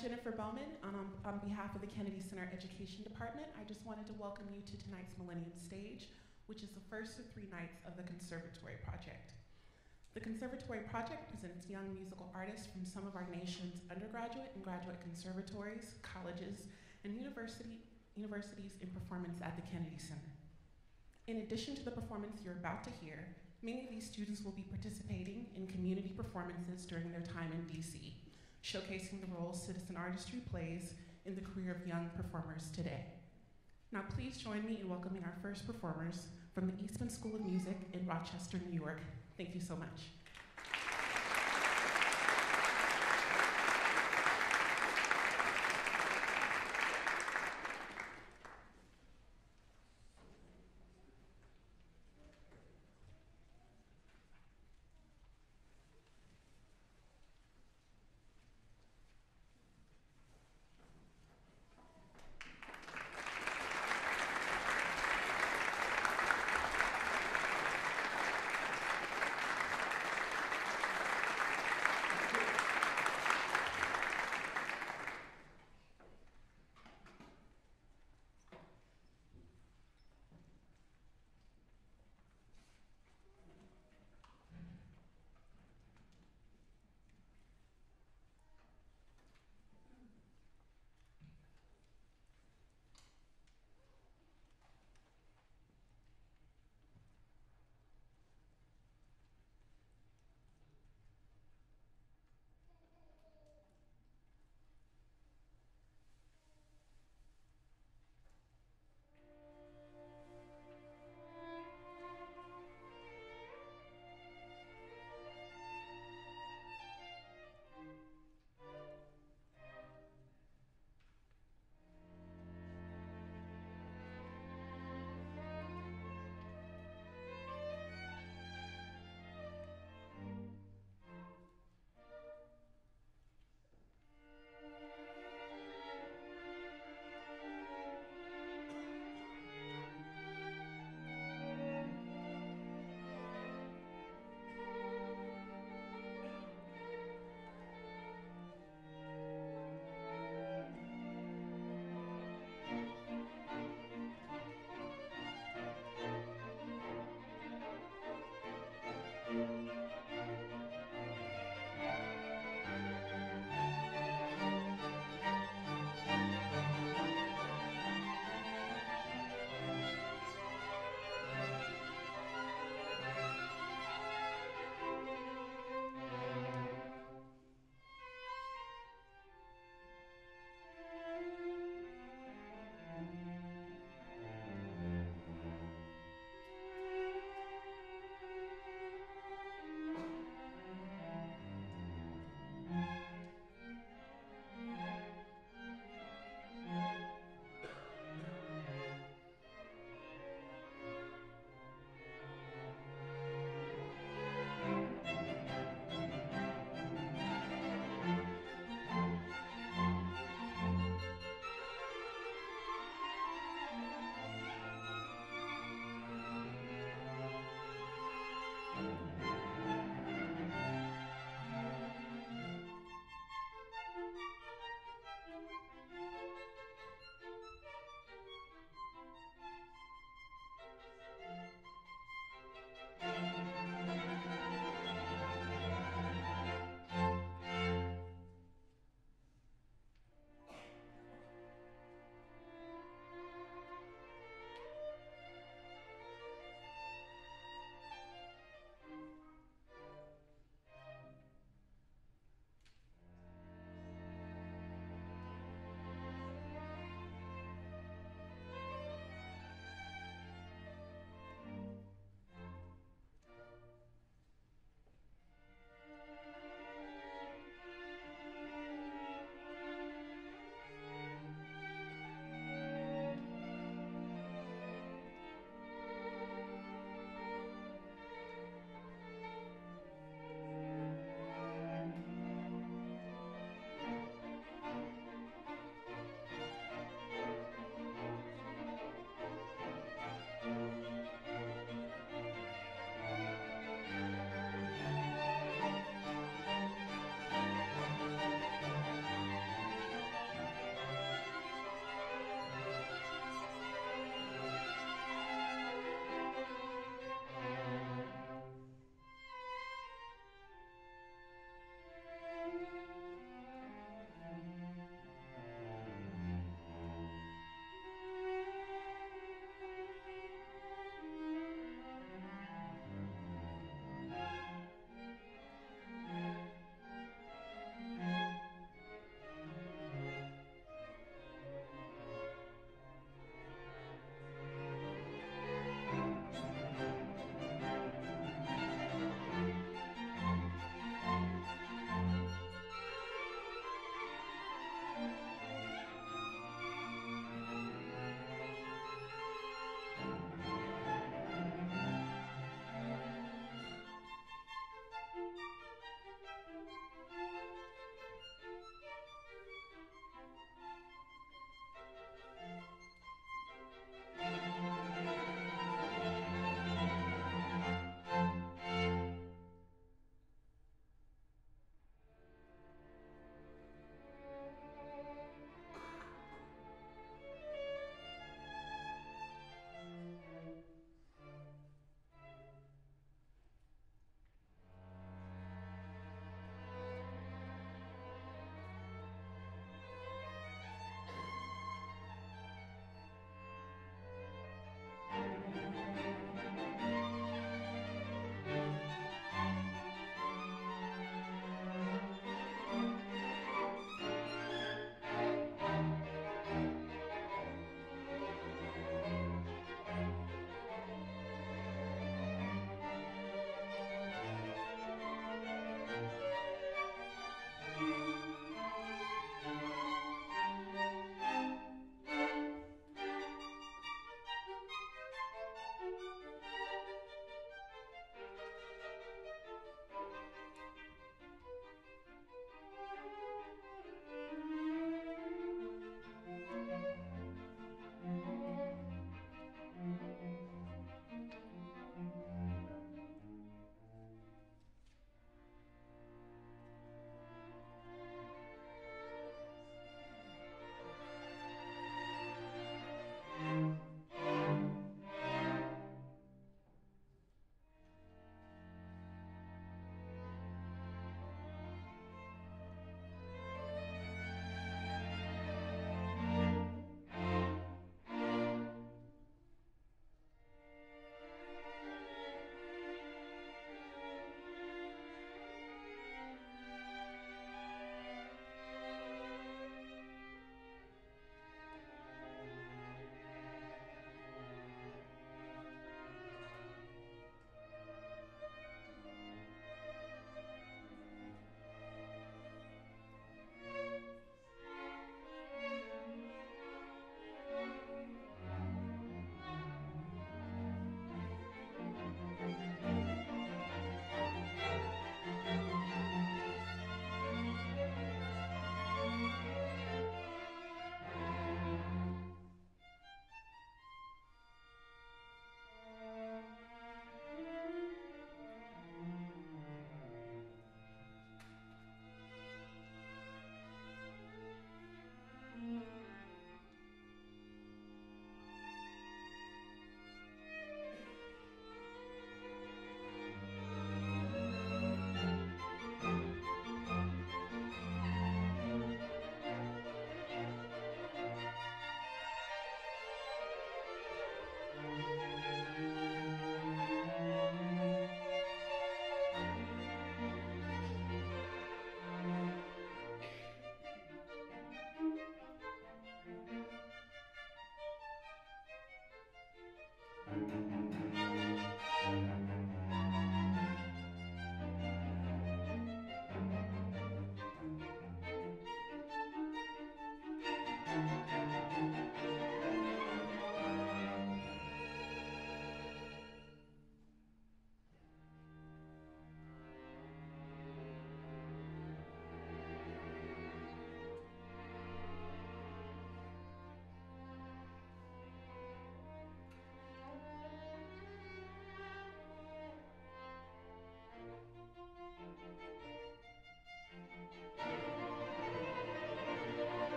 Jennifer Bowman. On behalf of the Kennedy Center Education Department, I just wanted to welcome you to tonight's Millennium Stage, which is the first of 3 nights of the Conservatory Project. The Conservatory Project presents young musical artists from some of our nation's undergraduate and graduate conservatories, colleges, and universities in performance at the Kennedy Center. In addition to the performance you're about to hear, many of these students will be participating in community performances during their time in DC, showcasing the role citizen artistry plays in the career of young performers today. Now please join me in welcoming our first performers from the Eastman School of Music in Rochester, New York. Thank you so much.